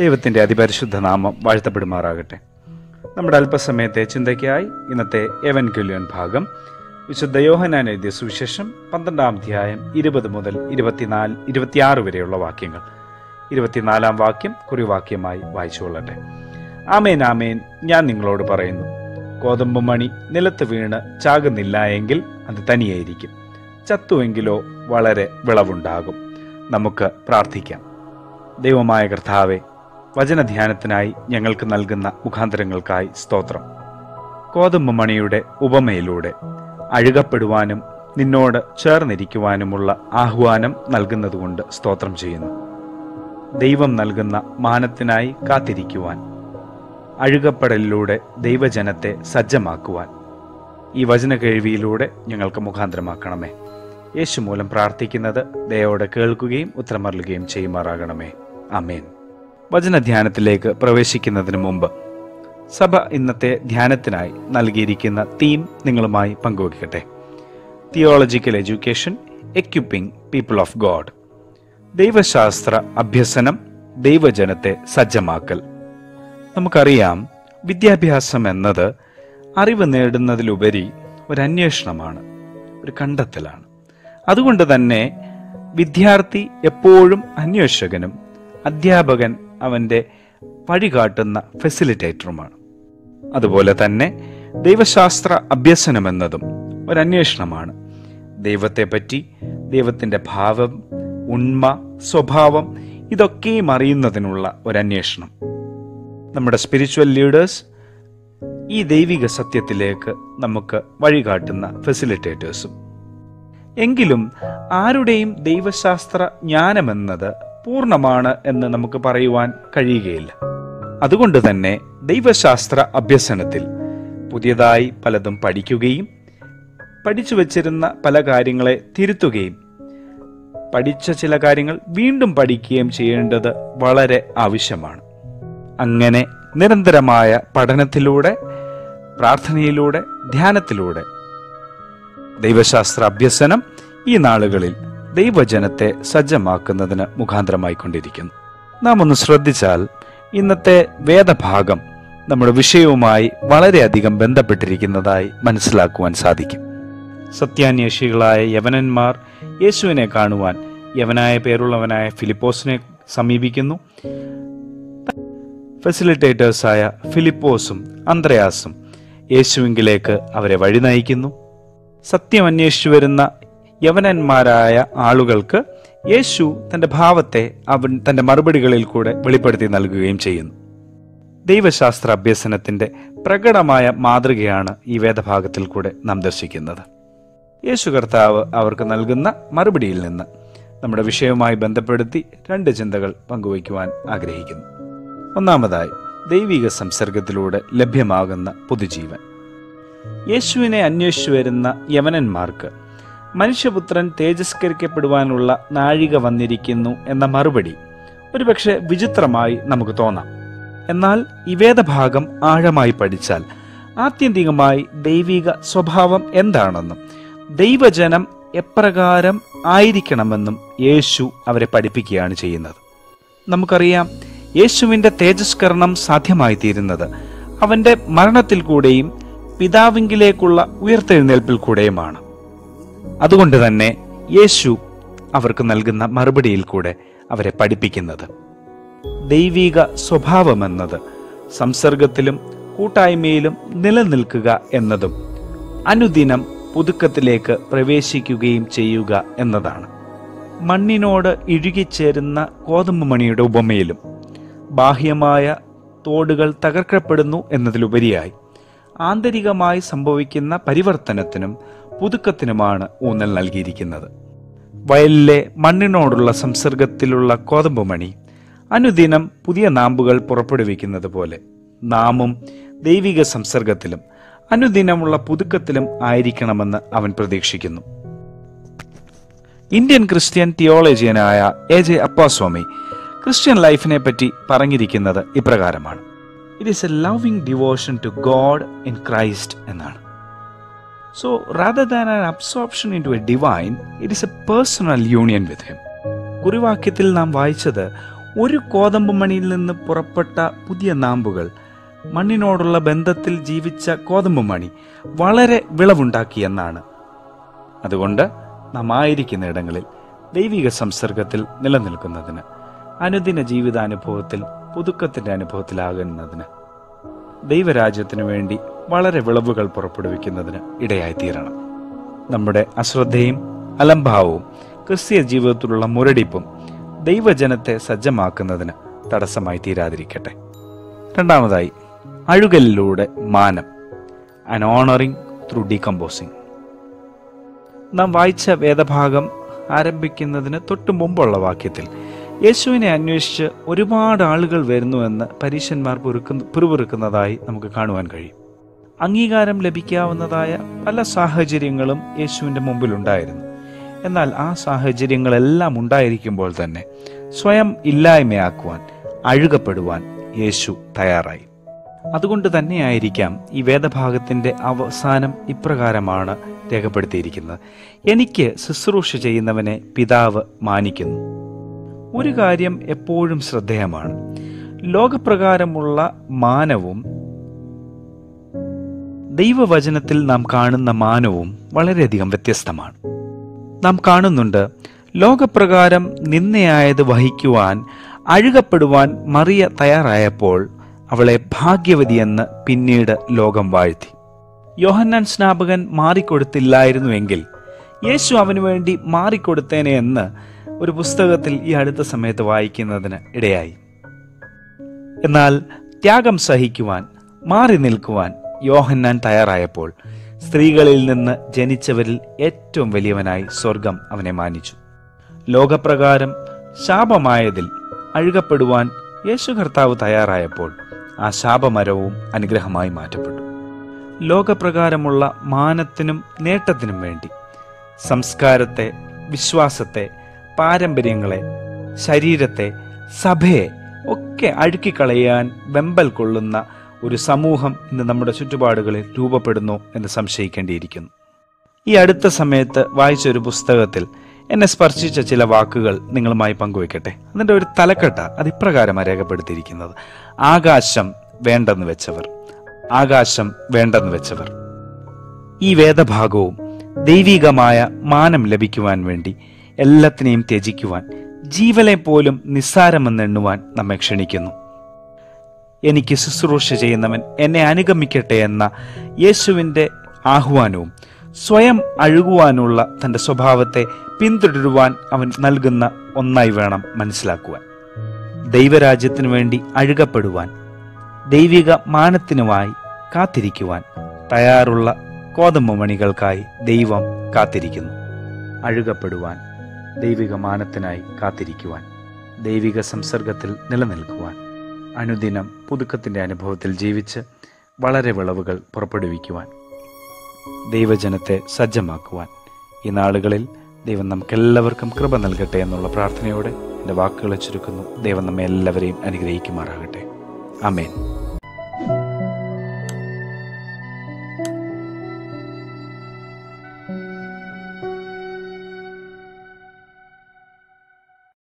ദൈവത്തിൻ്റെ അതിപരിശുദ്ധ നാമം വാഴ്ത്തപ്പെടുമാറാകട്ടെ. നമ്മുടെ അല്പസമയത്തെ ചിന്തയ്ക്കായി ഇന്നത്തെ എവൻഗേലിയൻ ഭാഗം വിശുദ്ധ യോഹന്നാൻ എഴുതിയ സുവിശേഷം 12-20 മുതൽ 24-26 വരെയുള്ള വാക്യങ്ങൾ. 24-ാം വാക്യം കുറിവാക്യമായി വായിച്ചുകൊള്ളട്ടെ. ആമേൻ ആമേൻ ഞാൻ നിങ്ങളോട് പറയുന്നു, കോതമ്പ് മണി നിലത്ത് വീണ് ചാകുന്നില്ല എങ്കിൽ അത് തനിയായിരിക്കും, ചത്തുവെങ്കിലോ വളരെ വിളവുണ്ടാകും. നമുക്ക് പ്രാർത്ഥിക്കാം. ദൈവമായ കർത്താവെ, വചനധ്യാനത്തിനായി ഞങ്ങൾക്ക് നൽകുന്ന മുഖാന്തരങ്ങൾക്കായി സ്തോത്രം. കോതമ്പ് മണിയുടെ ഉപമയിലൂടെ അഴുകപ്പെടുവാനും നിന്നോട് ചേർന്നിരിക്കുവാനുമുള്ള ആഹ്വാനം നൽകുന്നതുകൊണ്ട് സ്തോത്രം ചെയ്യുന്നു. ദൈവം നൽകുന്ന മാനത്തിനായി കാത്തിരിക്കുവാൻ, അഴുകപ്പെടലിലൂടെ ദൈവജനത്തെ സജ്ജമാക്കുവാൻ ഈ വചന കേൾവിയിലൂടെ ഞങ്ങൾക്ക് മുഖാന്തരമാക്കണമേ. യേശു മൂലം പ്രാർത്ഥിക്കുന്നത് ദയയോടെ കേൾക്കുകയും ഉത്തരമറിയുകയും ചെയ്യുമാറാകണമേ. ആമേൻ. വചനധ്യാനത്തിലേക്ക് പ്രവേശിക്കുന്നതിന് മുമ്പ് സഭ ഇന്നത്തെ ധ്യാനത്തിനായി നൽകിയിരിക്കുന്ന തീം നിങ്ങളുമായി പങ്കുവയ്ക്കട്ടെ. Theological education equipping people of God. ദൈവശാസ്ത്ര അഭ്യസനം, ദൈവജനത്തെ സജ്ജമാക്കൽ. നമുക്കറിയാം, വിദ്യാഭ്യാസം എന്നത് അറിവ് നേടുന്നതിലുപരി ഒരു അന്വേഷണമാണ്, ഒരു കണ്ടെത്തലാണ്. അതുകൊണ്ട് തന്നെ വിദ്യാർത്ഥി എപ്പോഴും അന്വേഷകനും അധ്യാപകൻ അവൻ്റെ വഴികാട്ടുന്ന ഫെസിലിറ്റേറ്ററുമാണ്. അതുപോലെ തന്നെ ദൈവശാസ്ത്ര അഭ്യസനമെന്നതും ഒരു അന്വേഷണമാണ്. ദൈവത്തെപ്പറ്റി, ദൈവത്തിൻ്റെ ഭാവം, ഉണ്മ, സ്വഭാവം ഇതൊക്കെയും അറിയുന്നതിനുള്ള ഒരു അന്വേഷണം. നമ്മുടെ സ്പിരിച്വൽ ലീഡേഴ്സ് ഈ ദൈവിക സത്യത്തിലേക്ക് നമുക്ക് വഴികാട്ടുന്ന ഫെസിലിറ്റേറ്റേഴ്സും. എങ്കിലും ആരുടെയും ദൈവശാസ്ത്ര ജ്ഞാനമെന്നത് പൂർണ്ണമാണ് എന്ന് നമുക്ക് പറയുവാൻ കഴിയുകയില്ല. അതുകൊണ്ട് തന്നെ ദൈവശാസ്ത്ര അഭ്യസനത്തിൽ പുതിയതായി പലതും പഠിക്കുകയും പഠിച്ചു വച്ചിരുന്ന പല കാര്യങ്ങളെ തിരുത്തുകയും പഠിച്ച ചില കാര്യങ്ങൾ വീണ്ടും പഠിക്കുകയും ചെയ്യേണ്ടത് വളരെ ആവശ്യമാണ്. അങ്ങനെ നിരന്തരമായ പഠനത്തിലൂടെ, പ്രാർത്ഥനയിലൂടെ, ധ്യാനത്തിലൂടെ ദൈവശാസ്ത്ര അഭ്യസനം ഈ നാളുകളിൽ ദൈവജനത്തെ സജ്ജമാക്കുന്നതിന് മുഖാന്തരമായിക്കൊണ്ടിരിക്കുന്നു. നാം ഒന്ന് ശ്രദ്ധിച്ചാൽ ഇന്നത്തെ വേദഭാഗം നമ്മുടെ വിഷയവുമായി വളരെയധികം ബന്ധപ്പെട്ടിരിക്കുന്നതായി മനസ്സിലാക്കുവാൻ സാധിക്കും. സത്യാന്വേഷികളായ യവനന്മാർ യേശുവിനെ കാണുവാൻ യവനായ പേരുള്ളവനായ ഫിലിപ്പോസിനെ സമീപിക്കുന്നു. ഫെസിലിറ്റേറ്റേഴ്സായ ഫിലിപ്പോസും അന്ത്രയാസും യേശുവിലേക്ക് അവരെ വഴി നയിക്കുന്നു. സത്യം അന്വേഷിച്ചു വരുന്ന യവനന്മാരായ ആളുകൾക്ക് യേശു തൻ്റെ ഭാവത്തെ അവൻ തൻ്റെ മറുപടികളിൽ കൂടെ വെളിപ്പെടുത്തി നൽകുകയും ചെയ്യുന്നു. ദൈവശാസ്ത്ര അഭ്യസനത്തിൻ്റെ പ്രകടമായ മാതൃകയാണ് ഈ വേദഭാഗത്തിൽ കൂടെ നാം ദർശിക്കുന്നത്. യേശു കർത്താവ് അവർക്ക് നൽകുന്ന മറുപടിയിൽ നിന്ന് നമ്മുടെ വിഷയവുമായി ബന്ധപ്പെടുത്തി രണ്ട് ചിന്തകൾ പങ്കുവയ്ക്കുവാൻ ആഗ്രഹിക്കുന്നു. ഒന്നാമതായി, ദൈവിക സംസർഗത്തിലൂടെ ലഭ്യമാകുന്ന പുതുജീവൻ. യേശുവിനെ അന്വേഷിച്ചു വരുന്ന യവനന്മാർക്ക് മനുഷ്യപുത്രൻ തേജസ്കരിക്കപ്പെടുവാനുള്ള നാഴിക വന്നിരിക്കുന്നു എന്ന മറുപടി ഒരുപക്ഷെ വിചിത്രമായി നമുക്ക് തോന്നാം. എന്നാൽ ഈ വേദഭാഗം ആഴമായി പഠിച്ചാൽ ആത്യന്തികമായി ദൈവിക സ്വഭാവം എന്താണെന്നും ദൈവജനം എപ്രകാരം ആയിരിക്കണമെന്നും യേശു അവരെ പഠിപ്പിക്കുകയാണ് ചെയ്യുന്നത്. നമുക്കറിയാം, യേശുവിൻ്റെ തേജസ്കരണം സാധ്യമായിത്തീരുന്നത് അവൻ്റെ മരണത്തിൽ കൂടെയും പിതാവിങ്കിലേക്കുള്ള ഉയർത്തെഴുന്നേൽപ്പിൽ കൂടെയുമാണ്. അതുകൊണ്ട് തന്നെ യേശു അവർക്ക് നൽകുന്ന മറുപടിയിൽ കൂടെ അവരെ പഠിപ്പിക്കുന്നത് ദൈവിക സ്വഭാവമെന്നത് സംസർഗത്തിലും കൂട്ടായ്മയിലും നിലനിൽക്കുക എന്നതും അനുദിനം പുതുക്കത്തിലേക്ക് പ്രവേശിക്കുകയും ചെയ്യുക എന്നതാണ്. മണ്ണിനോട് ഇഴുകിച്ചേരുന്ന കോതമ്പ് മണിയുടെ ഉപമയിലും ബാഹ്യമായ തോടുകൾ തകർക്കപ്പെടുന്നു എന്നതിലുപരിയായി ആന്തരികമായി സംഭവിക്കുന്ന പരിവർത്തനത്തിനും പുതുക്കത്തിനുമാണ് ഊന്നൽ നൽകിയിരിക്കുന്നത്. വയലിലെ മണ്ണിനോടുള്ള സംസർഗത്തിലുള്ള കോതമ്പ് മണി അനുദിനം പുതിയ നാമ്പുകൾ പുറപ്പെടുവിക്കുന്നത് പോലെ നാമും ദൈവിക സംസർഗത്തിലും അനുദിനമുള്ള പുതുക്കത്തിലും ആയിരിക്കണമെന്ന് അവൻ പ്രതീക്ഷിക്കുന്നു. ഇന്ത്യൻ ക്രിസ്ത്യൻ തിയോളജിയനായ A.J. അപ്പാസ്വാമി ക്രിസ്ത്യൻ ലൈഫിനെ പറ്റി പറഞ്ഞിരിക്കുന്നത് ഇപ്രകാരമാണ്: it is a loving devotion to God in Christ എന്നാണ്. So rather than an absorption into a divine, it is a personal union with him. കുറിവാക്യത്തിൽ നാം വായിച്ചത് ഒരു കോതമ്പ് മണിയിൽ നിന്ന് പുറപ്പെട്ട പുതിയ നാമ്പുകൾ. മണ്ണിനോടുള്ള ബന്ധത്തിൽ ജീവിച്ച കോതമ്പ് മണി വളരെ വിളവുണ്ടാക്കിയെന്നാണ്. അതുകൊണ്ട് നാം ആയിരിക്കുന്ന ഇടങ്ങളിൽ ദൈവിക സംസർഗത്തിൽ നിലനിൽക്കുന്നതിന്, അനുദിന ജീവിതാനുഭവത്തിൽ പുതുക്കത്തിൻ്റെ അനുഭവത്തിലാകുന്നതിന്, ദൈവരാജ്യത്തിനു വേണ്ടി വളരെ വിളവുകൾ പുറപ്പെടുവിക്കുന്നതിന് ഇടയായിത്തീരണം. നമ്മുടെ അശ്രദ്ധയും അലംഭാവവും ക്രിസ്തീയ ജീവിതത്തിലുള്ള മുരടിപ്പും ദൈവജനത്തെ സജ്ജമാക്കുന്നതിന് തടസ്സമായി തീരാതിരിക്കട്ടെ. രണ്ടാമതായി, അഴുകലിലൂടെ മാനം, ആൻ ഓണറിംഗ് ത്രൂ ഡീകമ്പോസിംഗ്. നാം വായിച്ച വേദഭാഗം ആരംഭിക്കുന്നതിന് തൊട്ടു മുമ്പുള്ള വാക്യത്തിൽ യേശുവിനെ അന്വേഷിച്ച് ഒരുപാട് ആളുകൾ വരുന്നുവെന്ന് പരീശന്മാർ പിറുപിറുക്കുന്നതായി നമുക്ക് കാണുവാൻ കഴിയും. അംഗീകാരം ലഭിക്കാവുന്നതായ പല സാഹചര്യങ്ങളും യേശുവിൻ്റെ മുമ്പിലുണ്ടായിരുന്നു. എന്നാൽ ആ സാഹചര്യങ്ങളെല്ലാം ഉണ്ടായിരിക്കുമ്പോൾ തന്നെ സ്വയം ഇല്ലായ്മയാക്കുവാൻ, അഴുകപ്പെടുവാൻ യേശു തയ്യാറായി. അതുകൊണ്ട് തന്നെയായിരിക്കാം ഈ വേദഭാഗത്തിൻ്റെ അവസാനം ഇപ്രകാരമാണ് രേഖപ്പെടുത്തിയിരിക്കുന്നത്: എനിക്ക് ശുശ്രൂഷ ചെയ്യുന്നവനെ പിതാവ് മാനിക്കുന്നു. ഒരു കാര്യം എപ്പോഴും ശ്രദ്ധേയമാണ്. ലോകപ്രകാരമുള്ള മാനവും ദൈവവചനത്തിൽ നാം കാണുന്ന മാനവും വളരെയധികം വ്യത്യസ്തമാണ്. നാം കാണുന്നുണ്ട്, ലോകപ്രകാരം നിന്നയായത് വഹിക്കുവാൻ, അഴുകപ്പെടുവാൻ മറിയ തയ്യാറായപ്പോൾ അവളെ ഭാഗ്യവതിയെന്ന് പിന്നീട് ലോകം വാഴ്ത്തി. യോഹന്നാൻ സ്നാപകൻ മാറിക്കൊടുത്തില്ലായിരുന്നുവെങ്കിൽ യേശു അവനു വേണ്ടി മാറിക്കൊടുത്തേനെ എന്ന് ഒരു പുസ്തകത്തിൽ ഈ അടുത്ത സമയത്ത് വായിക്കുന്നതിന് ഇടയായി. എന്നാൽ ത്യാഗം സഹിക്കുവാൻ, മാറി നിൽക്കുവാൻ യോഹന്നാൻ തയ്യാറായപ്പോൾ സ്ത്രീകളിൽ നിന്ന് ജനിച്ചവരിൽ ഏറ്റവും വലിയവനായി സ്വർഗം അവനെ മാനിച്ചു. ലോകപ്രകാരം ശാപമായതിൽ അഴുകപ്പെടുവാൻ യേശു കർത്താവ് തയ്യാറായപ്പോൾ ആ ശാപമരവും അനുഗ്രഹമായി മാറ്റപ്പെട്ടു. ലോകപ്രകാരമുള്ള മാനത്തിനും നേട്ടത്തിനും വേണ്ടി സംസ്കാരത്തെ, വിശ്വാസത്തെ, പാരമ്പര്യങ്ങളെ, ശരീരത്തെ, സഭയെ ഒക്കെ അഴുക്കിക്കളയാൻ വെമ്പൽ കൊള്ളുന്ന ഒരു സമൂഹം ഇന്ന് നമ്മുടെ ചുറ്റുപാടുകളിൽ രൂപപ്പെടുന്നു എന്ന് സംശയിക്കേണ്ടിയിരിക്കുന്നു. ഈ അടുത്ത സമയത്ത് വായിച്ചൊരു പുസ്തകത്തിൽ എന്നെ സ്പർശിച്ച ചില വാക്കുകൾ നിങ്ങളുമായി പങ്കുവയ്ക്കട്ടെ. അതിൻ്റെ ഒരു തലക്കെട്ട് അത് ഇപ്രകാരമാണ് രേഖപ്പെടുത്തിയിരിക്കുന്നത്: ആകാശം വേണ്ടെന്ന് വെച്ചവർ. ഈ വേദഭാഗവും ദൈവികമായ മാനം ലഭിക്കുവാൻ വേണ്ടി എല്ലാത്തിനെയും ത്യജിക്കുവാൻ, ജീവനെ പോലും നിസ്സാരമെന്നെണ്ണുവാൻ നമ്മെ ക്ഷണിക്കുന്നു. എനിക്ക് ശുശ്രൂഷ ചെയ്യുന്നവൻ എന്നെ അനുഗമിക്കട്ടെ എന്ന യേശുവിൻ്റെ ആഹ്വാനവും സ്വയം അഴുകുവാനുള്ള തൻ്റെ സ്വഭാവത്തെ പിന്തുടരുവാൻ അവൻ നൽകുന്ന ഒന്നായി വേണം മനസ്സിലാക്കുവാൻ. ദൈവരാജ്യത്തിനു വേണ്ടി അഴുകപ്പെടുവാൻ, ദൈവിക മാനത്തിനുമായി കാത്തിരിക്കുവാൻ തയ്യാറുള്ള കോതമ്പ് മണികൾക്കായി ദൈവം കാത്തിരിക്കുന്നു. അഴുകപ്പെടുവാൻ, ദൈവിക മാനത്തിനായി കാത്തിരിക്കുവാൻ, ദൈവിക സംസർഗത്തിൽ നിലനിൽക്കുവാൻ, അനുദിനം പുതുക്കത്തിൻ്റെ അനുഭവത്തിൽ ജീവിച്ച് വളരെ വിളവുകൾ പുറപ്പെടുവിക്കുവാൻ, ദൈവജനത്തെ സജ്ജമാക്കുവാൻ ഈ നാളുകളിൽ ദൈവം നമുക്കെല്ലാവർക്കും കൃപ നൽകട്ടെ എന്നുള്ള പ്രാർത്ഥനയോടെ എൻ്റെ വാക്കുകളെ ചുരുക്കുന്നു. ദൈവം നമ്മെ എല്ലാവരെയും അനുഗ്രഹിക്കുമാറാകട്ടെ. ആമേൻ.